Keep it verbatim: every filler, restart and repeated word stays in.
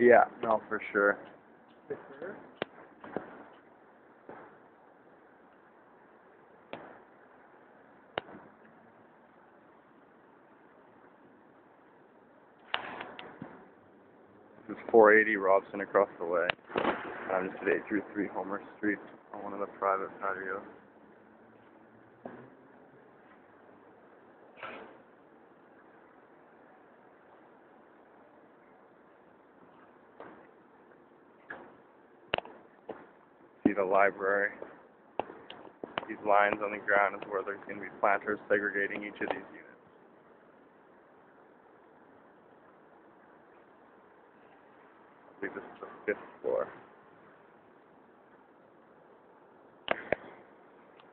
Yeah, no, for sure. For sure? This is four eighty Robson across the way. I'm just at eight thirty-three Homer Street on one of the private patios. The library. These lines on the ground is where there's going to be planters segregating each of these units. I believe this is the fifth floor.